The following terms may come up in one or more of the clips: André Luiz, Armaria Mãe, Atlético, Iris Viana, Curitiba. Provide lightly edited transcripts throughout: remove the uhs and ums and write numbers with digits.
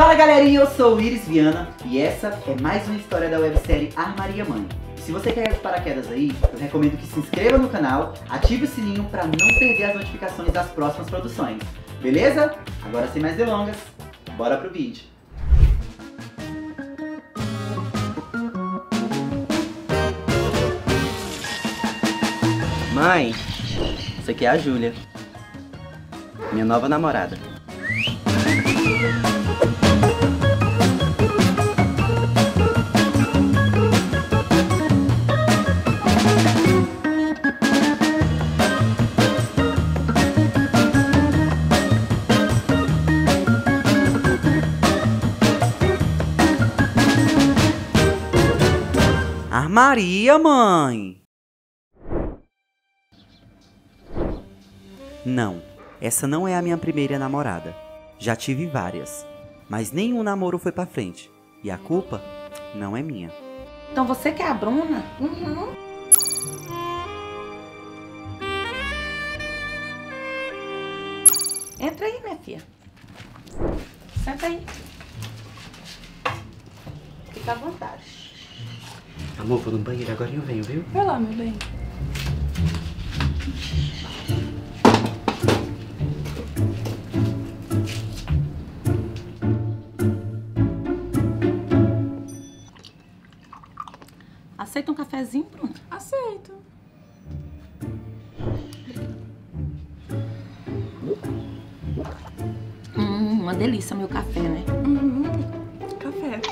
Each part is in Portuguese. Fala galerinha, eu sou o Iris Viana e essa é mais uma história da websérie Armaria Mãe. Se você quer paraquedas aí, eu recomendo que se inscreva no canal, ative o sininho para não perder as notificações das próximas produções, beleza? Agora sem mais delongas, bora pro vídeo! Mãe, isso aqui é a Júlia, minha nova namorada. Armaria Mãe! Não, essa não é a minha primeira namorada. Já tive várias, mas nenhum namoro foi pra frente. E a culpa não é minha. Então você que é a Bruna? Uhum. Entra aí, minha filha. Senta aí. Fica à vontade. Amor, vou no banheiro, agora eu venho, viu? Vai lá, meu bem. Aceita um cafezinho, Bruno? Aceito. Uma delícia meu café, né? Café.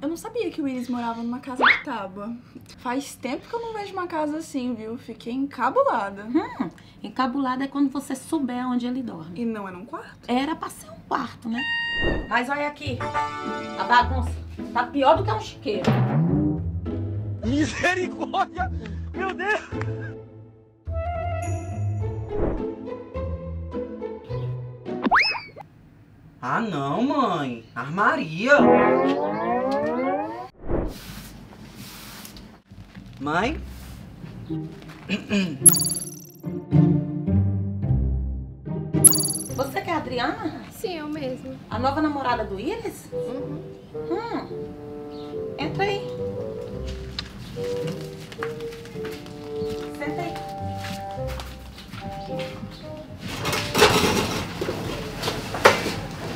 Eu não sabia que o Iris morava numa casa de tábua. Faz tempo que eu não vejo uma casa assim, viu? Fiquei encabulada. Encabulada é quando você souber onde ele dorme. E não é num quarto? Era pra ser um quarto, né? Mas olha aqui, a bagunça tá pior do que um chiqueiro. Misericórdia! Meu Deus! Ah não, mãe! Armaria! Mãe? Você que é a Adriana? Sim, eu mesma. A nova namorada do Iris? Uhum. Entra aí. Senta aí.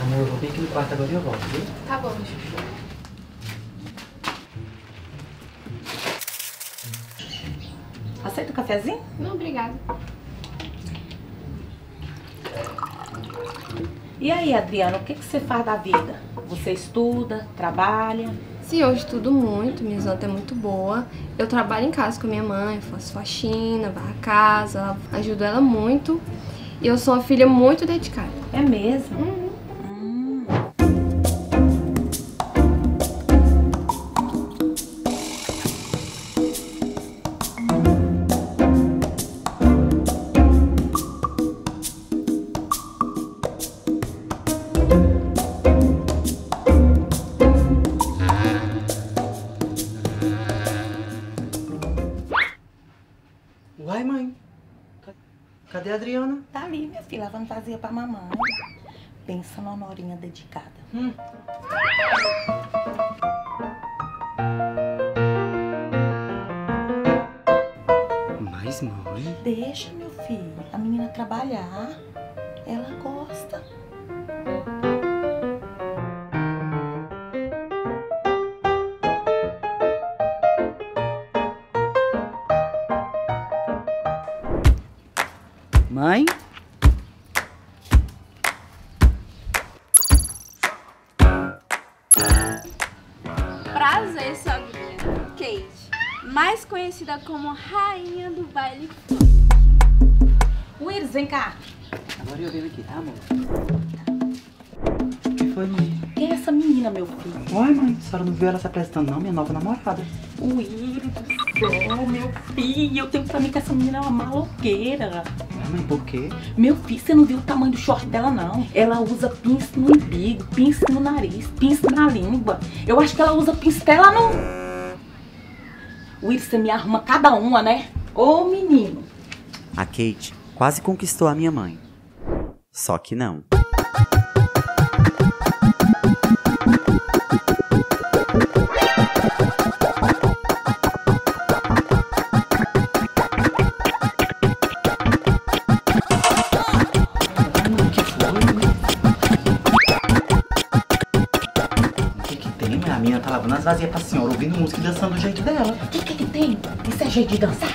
Amor, eu vou bem aqui no quarto agora e eu volto, viu? Tá bom, meu chuchu. Aceita um cafezinho? Não, obrigada. E aí, Adriana, o que você faz da vida? Você estuda, trabalha? Sim, eu estudo muito, minha nota é muito boa. Eu trabalho em casa com minha mãe, faço faxina, varro a casa, ajudo ela muito. E eu sou uma filha muito dedicada. É mesmo? Uai, mãe, cadê a Adriana? Tá ali, minha filha, lavando vazia pra mamãe. Pensa numa norinha dedicada. Mas, mãe... Deixa, meu filho, a menina trabalhar. Ela gosta. Mãe? Prazer, sogrinha. Kate, mais conhecida como rainha do baile funk. Iris, vem cá. Agora eu venho aqui, tá, amor? O que foi, mãe? Quem é essa menina, meu filho? Uai, mãe, a senhora não viu ela se apresentando, não? Minha nova namorada. Iris do céu, meu filho. Eu tenho pra mim que essa menina é uma maloqueira. Mãe, por quê? Meu filho, você não viu o tamanho do short dela, não. Ela usa pince no umbigo, pince no nariz, pince na língua. Eu acho que ela usa pincela no... Iris, você me arruma cada uma, né? Ô, menino! A Kate quase conquistou a minha mãe. Só que não. menina tá lavando as vasilhas pra senhora, ouvindo música e dançando do jeito dela. O que tem? Isso é jeito de dançar?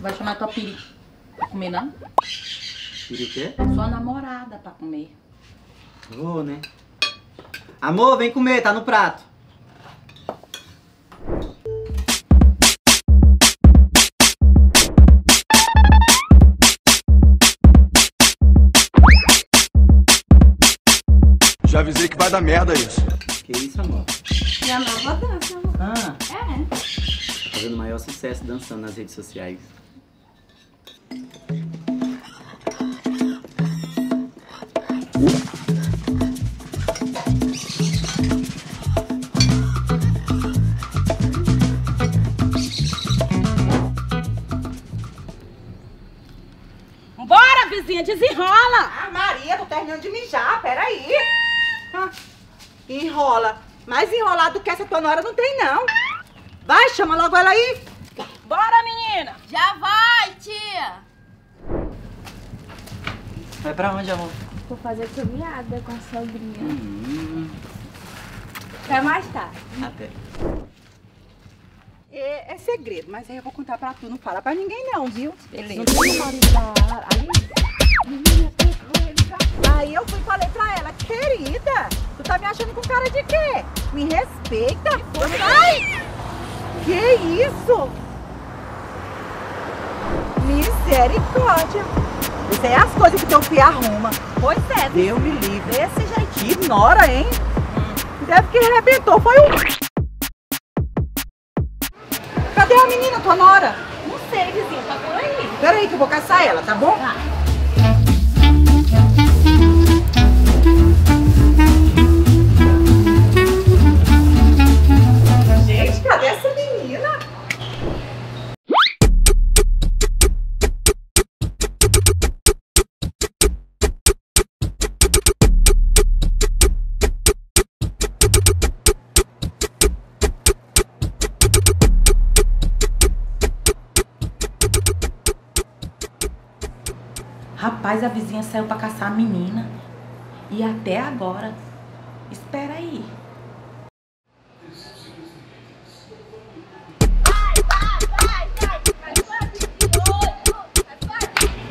Vai chamar tua piri pra comer, não? Piri o quê? Sua namorada pra comer. Vou, né? Amor, vem comer, tá no prato. Já avisei que vai dar merda isso. Que isso, amor? Minha nova dança, amor. Ah. É. Tá fazendo maior sucesso dançando nas redes sociais. Vambora, vizinha, desenrola! Ah, Maria, tô terminando de mijar, peraí. Ah, enrola. Mais enrolado do que essa tua nora não tem, não. Vai, chama logo ela aí. Bora, menina. Já vai, tia. Vai pra onde, amor? Vou fazer caminhada com a sobrinha. Até mais tarde. Até. É segredo, mas aí eu vou contar pra tu. Não fala pra ninguém, não, viu? Beleza. Aí eu fui e falei pra ela, querida, tu tá me achando com cara de quê? Me respeita. Ai! Que isso? Misericórdia. Isso é as coisas que teu filho arruma. Pois é. Deus me livre. Desse jeitinho. Ignora, hein? Deve que arrebentou. Foi um... Cadê a menina, tua nora? Não sei, vizinho, tá por aí. Peraí que eu vou caçar ela, tá bom? Tá. Gente, cadê essa menina? Rapaz, a vizinha saiu pra caçar a menina. E até agora. Espera aí.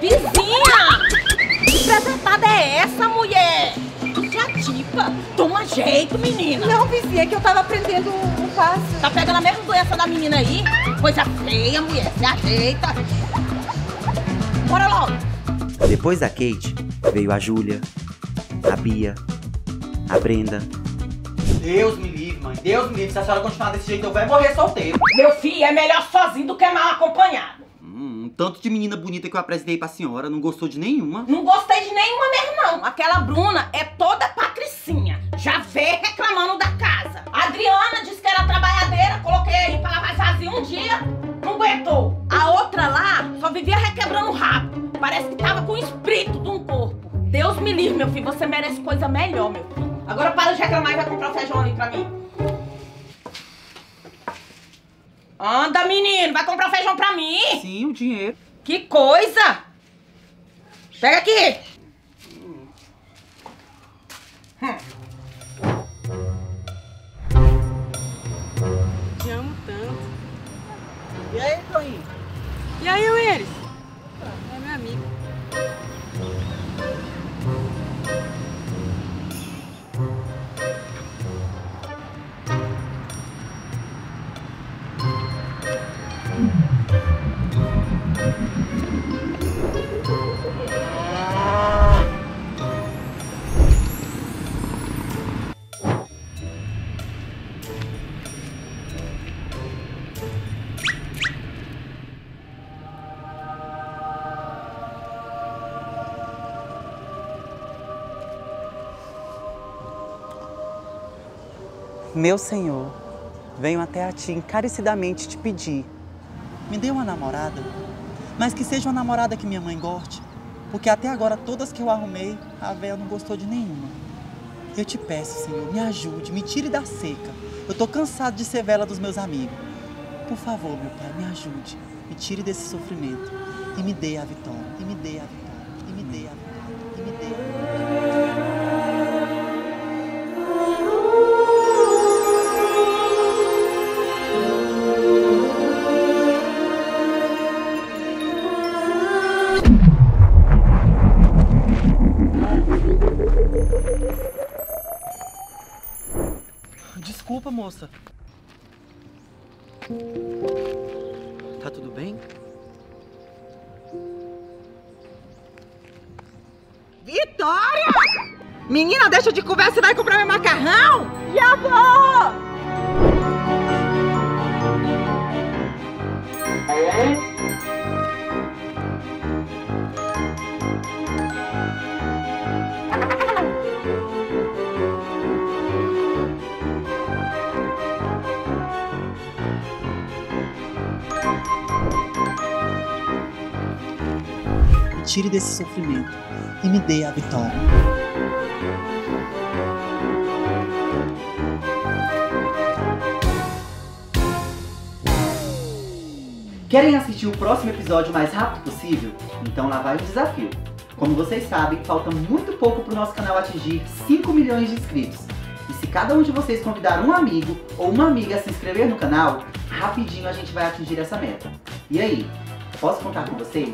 Vizinha! Que presentada é essa, mulher? Que catipa. Toma jeito, menina. Não, vizinha, que eu tava aprendendo um passo. Tá pegando a mesma doença da menina aí? Coisa feia, mulher. Se ajeita. Bora logo. Depois da Kate, veio a Júlia, a Bia, a Brenda. Deus me livre, mãe. Deus me livre. Se a senhora continuar desse jeito, eu vou morrer solteiro. Meu filho, é melhor sozinho do que mal acompanhado. Um tanto de menina bonita que eu apresentei pra senhora. Não gostou de nenhuma? Não gostei de nenhuma mesmo, não. Aquela Bruna é toda patricinha. Já veio reclamando da casa. A Adriana disse que era trabalhadeira. Coloquei aí pra lavar vazio um dia. Não aguentou. A outra lá só vivia requebrando rabo. Parece que tava com o espírito de um corpo. Deus me livre, meu filho. Você merece coisa melhor, meu filho. Agora para de reclamar e vai comprar o feijão ali pra mim. Anda, menino. Vai comprar o feijão pra mim? Sim, o dinheiro. Que coisa! Pega aqui. Te amo tanto. E aí, Toinho? E aí, Iris? Meu Senhor, venho até a Ti encarecidamente te pedir. Me dê uma namorada, mas que seja uma namorada que minha mãe goste, porque até agora todas que eu arrumei, a véia não gostou de nenhuma. Eu te peço, Senhor, me ajude, me tire da seca. Eu tô cansado de ser vela dos meus amigos. Por favor, meu Pai, me ajude. me tire desse sofrimento e me dê a vitória, e me dê a vitória, e me dê a vitória, e me dê a vitória. Desculpa, moça. Tá tudo bem? Vitória! Menina, deixa de conversa e vai comprar meu macarrão! Já vou! Tire desse sofrimento e me dê a vitória. Querem assistir o próximo episódio o mais rápido possível? Então lá vai o desafio. Como vocês sabem, falta muito pouco para o nosso canal atingir 5 milhões de inscritos. E se cada um de vocês convidar um amigo ou uma amiga a se inscrever no canal, rapidinho a gente vai atingir essa meta. E aí, posso contar com vocês?